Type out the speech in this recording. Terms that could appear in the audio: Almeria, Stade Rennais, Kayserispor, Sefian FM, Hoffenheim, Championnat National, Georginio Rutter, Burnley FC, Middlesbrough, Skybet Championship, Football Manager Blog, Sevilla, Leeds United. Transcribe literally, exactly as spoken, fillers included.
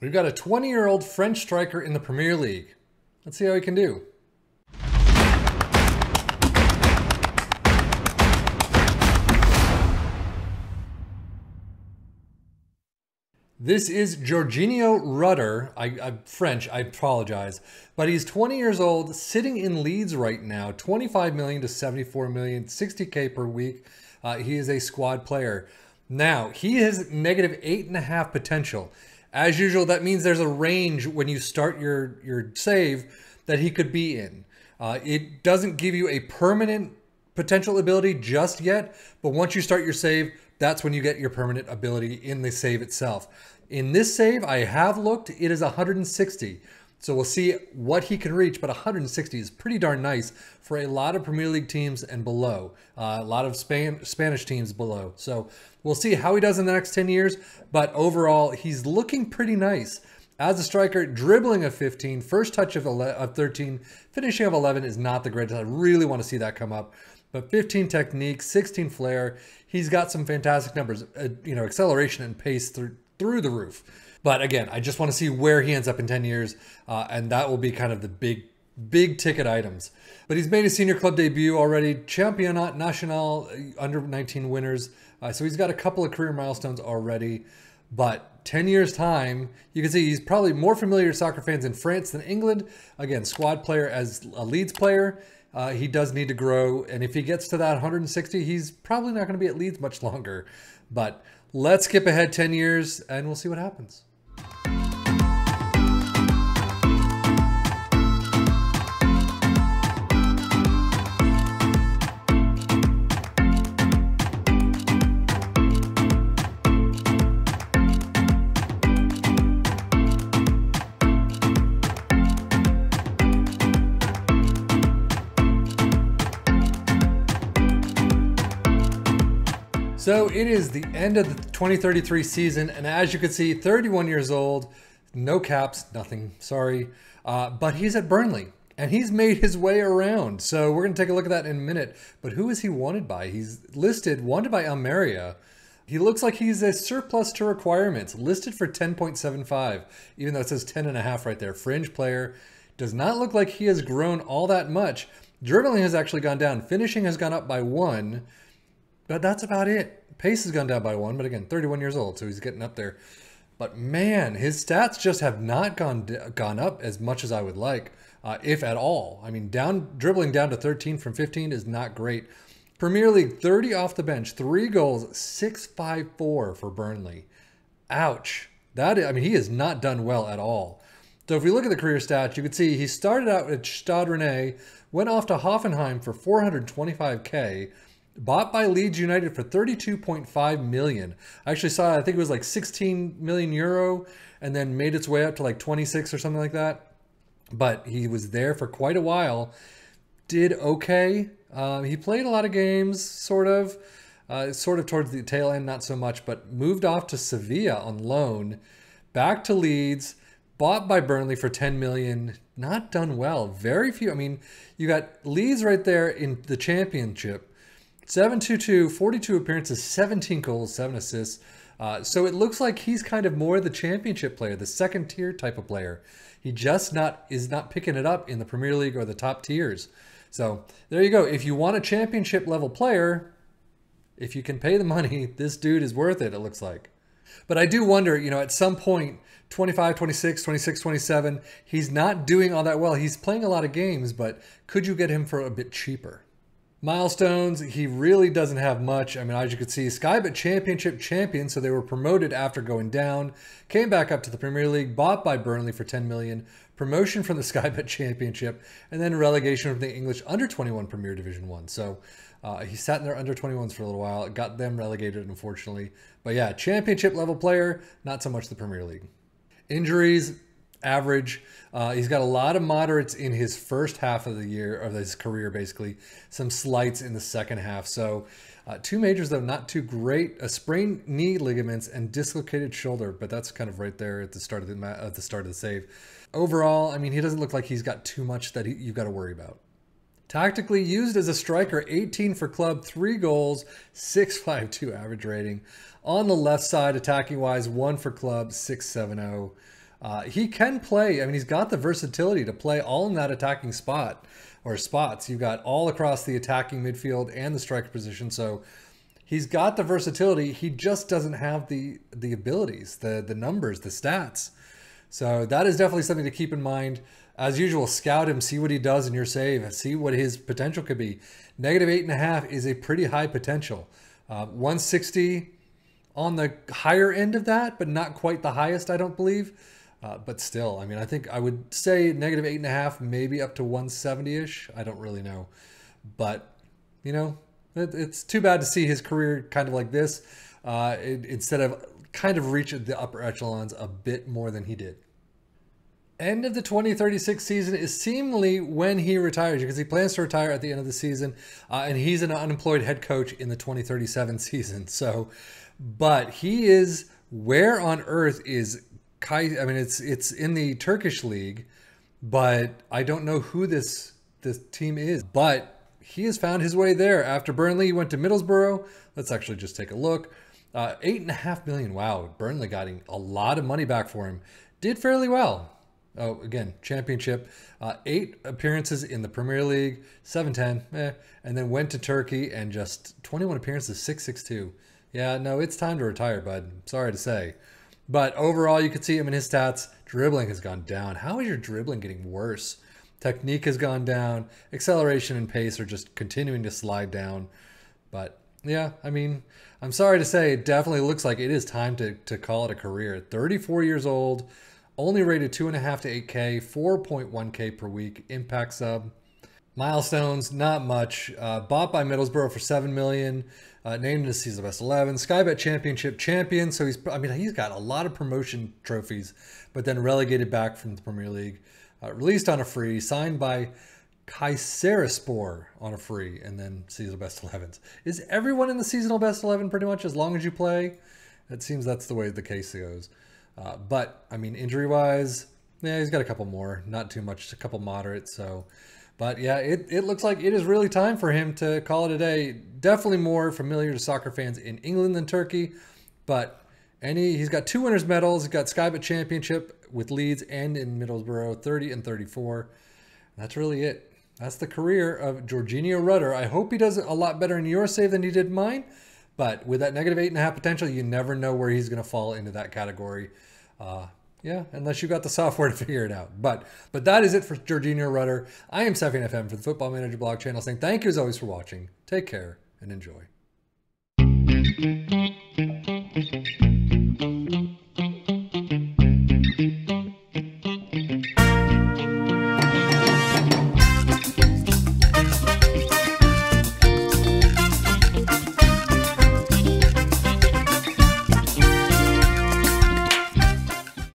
We've got a twenty-year-old French striker in the Premier League. Let's see how he can do. This is Georginio Rutter. I, I'm French, I apologize. But he's twenty years old, sitting in Leeds right now, twenty-five million to seventy-four million, sixty K per week. Uh, he is a squad player. Now, he has negative eight and a half potential. As usual, that means there's a range when you start your, your save that he could be in. Uh, it doesn't give you a permanent potential ability just yet, but once you start your save, that's when you get your permanent ability in the save itself. In this save, I have looked, it is one hundred sixty. So we'll see what he can reach, but one hundred sixty is pretty darn nice for a lot of Premier League teams and below. Uh, a lot of Span Spanish teams below. So we'll see how he does in the next ten years, but overall, he's looking pretty nice. As a striker, dribbling of fifteen, first touch of, of thirteen, finishing of eleven is not the greatest. I really want to see that come up. But fifteen technique, sixteen flair. He's got some fantastic numbers, uh, you know, acceleration and pace through, through the roof. But again, I just want to see where he ends up in ten years. Uh, and that will be kind of the big, big ticket items. But he's made his senior club debut already. Championnat National, under nineteen winners. Uh, so he's got a couple of career milestones already. But ten years time, you can see he's probably more familiar to soccer fans in France than England. Again, squad player as a Leeds player. Uh, he does need to grow, and if he gets to that one hundred sixty, he's probably not going to be at Leeds much longer. But let's skip ahead ten years, and we'll see what happens. So it is the end of the twenty thirty-three season, and as you can see, thirty-one years old, no caps, nothing, sorry. Uh, but he's at Burnley, and he's made his way around. So we're going to take a look at that in a minute. But who is he wanted by? He's listed, wanted by Almeria. He looks like he's a surplus to requirements, listed for ten point seven five, even though it says ten and a half right there. Fringe player, does not look like he has grown all that much. Dribbling has actually gone down. Finishing has gone up by one. But that's about it. Pace has gone down by one, but again, thirty-one years old, so he's getting up there. But man, his stats just have not gone gone up as much as I would like, uh, if at all. I mean, down dribbling down to thirteen from fifteen is not great. Premier League, thirty off the bench, three goals, six five four for Burnley. Ouch. That is, I mean, he is not done well at all. So if we look at the career stats, you can see he started out at Stade Rennais, went off to Hoffenheim for four hundred twenty-five K, bought by Leeds United for thirty-two point five million. I actually saw, I think it was like sixteen million euro, and then made its way up to like twenty-six or something like that. But he was there for quite a while, did okay. Um, he played a lot of games, sort of, uh, sort of towards the tail end, not so much, but moved off to Sevilla on loan, back to Leeds, bought by Burnley for ten million. Not done well, very few. I mean, you got Leeds right there in the championship, seven two two, forty-two appearances, seventeen goals, seven assists. Uh, so it looks like he's kind of more the championship player, the second tier type of player. He just not is not picking it up in the Premier League or the top tiers. So there you go. If you want a championship level player, if you can pay the money, this dude is worth it, it looks like. But I do wonder, you know, at some point, twenty-five, twenty-six, twenty-six, twenty-seven, he's not doing all that well. He's playing a lot of games, but could you get him for a bit cheaper? Milestones, he really doesn't have much. I mean, as you can see, Skybet Championship champion, so they were promoted after going down, came back up to the Premier League, bought by Burnley for ten million dollars, promotion from the Skybet Championship, and then relegation from the English under twenty-one Premier Division one. So uh, he sat in their under twenty-ones for a little while, got them relegated, unfortunately. But yeah, championship level player, not so much the Premier League. Injuries, average. Uh, he's got a lot of moderates in his first half of the year, of his career, basically. Some slights in the second half. So uh, two majors, though, not too great. A sprained knee ligaments and dislocated shoulder, but that's kind of right there at the start of the, at the, start of the save. Overall, I mean, he doesn't look like he's got too much that he, you've got to worry about. Tactically used as a striker, eighteen for club, three goals, six five two average rating. On the left side, attacking-wise, one for club, six seven oh. Uh, he can play. I mean, he's got the versatility to play all in that attacking spot or spots. You've got all across the attacking midfield and the striker position. So he's got the versatility. He just doesn't have the the abilities, the the numbers, the stats. So that is definitely something to keep in mind. As usual, scout him, see what he does in your save, and see what his potential could be. Negative eight and a half is a pretty high potential. Uh, one sixty on the higher end of that, but not quite the highest, I don't believe. Uh, but still, I mean, I think I would say negative eight and a half, maybe up to one seventy-ish. I don't really know. But, you know, it, it's too bad to see his career kind of like this. Uh, it, instead of kind of reach the upper echelons a bit more than he did. End of the twenty thirty-six season is seemingly when he retires, because he plans to retire at the end of the season, uh, and he's an unemployed head coach in the twenty thirty-seven season. So, but he is, where on earth is Kay? I mean, it's it's in the Turkish league, but I don't know who this this team is. But he has found his way there. After Burnley, he went to Middlesbrough. Let's actually just take a look. Uh, eight and a half million. Wow, Burnley got a lot of money back for him. Did fairly well. Oh, again, championship. Uh, eight appearances in the Premier League, seven ten, eh, and then went to Turkey and just twenty-one appearances, six six two. Yeah, no, it's time to retire, bud. Sorry to say. But overall, you could see him in his stats. Dribbling has gone down. How is your dribbling getting worse? Technique has gone down. Acceleration and pace are just continuing to slide down. But yeah, I mean, I'm sorry to say, it definitely looks like it is time to, to call it a career. thirty-four years old. Only rated two and a half to eight K, four point one K per week, impact sub. Milestones, not much. Uh, bought by Middlesbrough for seven million dollars. Uh, named in the season best eleven. Skybet Championship champion. So he's, I mean, he's got a lot of promotion trophies, but then relegated back from the Premier League. Uh, released on a free, signed by Kayserispor on a free, and then seasonal best elevens. Is everyone in the seasonal best eleven pretty much as long as you play? It seems that's the way the case goes. Uh, but, I mean, injury-wise, yeah, he's got a couple more. Not too much, just a couple moderate. So, but, yeah, it, it looks like it is really time for him to call it a day. Definitely more familiar to soccer fans in England than Turkey. But any he's got two winners' medals. He's got Skybet Championship with Leeds and in Middlesbrough, thirty and thirty-four. And that's really it. That's the career of Georginio Rutter. I hope he does a lot better in your save than he did mine. But with that negative eight and a half potential, you never know where he's going to fall into that category. Uh, yeah, unless you got the software to figure it out. But but that is it for Georginio Rutter. I am Sefian F M for the Football Manager Blog channel, saying thank you as always for watching. Take care and enjoy.